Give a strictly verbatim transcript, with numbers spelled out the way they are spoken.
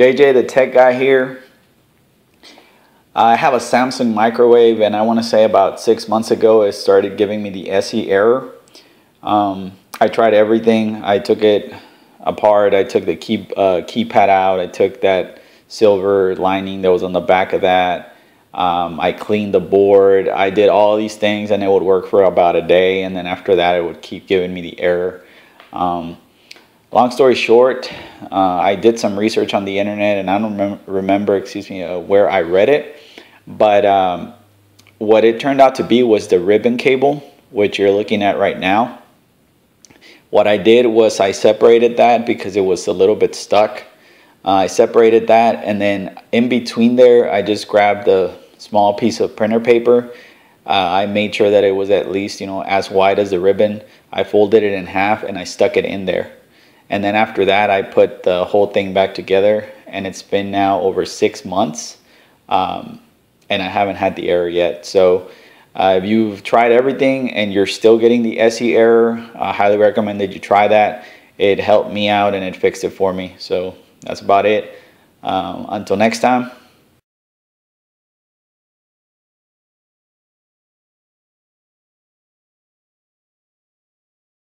J J, the tech guy here. I have a Samsung microwave, and I want to say about six months ago it started giving me the S E error. Um, I tried everything. I took it apart. I took the key, uh, keypad out. I took that silver lining that was on the back of that. Um, I cleaned the board. I did all these things, and it would work for about a day, and then after that it would keep giving me the error. Um, long story short, uh, I did some research on the internet, and I don't rem remember excuse me, uh, where I read it, but um, what it turned out to be was the ribbon cable, which you're looking at right now. What I did was I separated that because it was a little bit stuck. Uh, I separated that, and then in between there I just grabbed a small piece of printer paper. uh, I made sure that it was at least, you know, as wide as the ribbon. I folded it in half and I stuck it in there, and then after that I put the whole thing back together, and it's been now over six months, um, and I haven't had the error yet. So uh, if you've tried everything and you're still getting the S E error, I highly recommend that you try that. It helped me out and it fixed it for me. So that's about it. Um, until next time.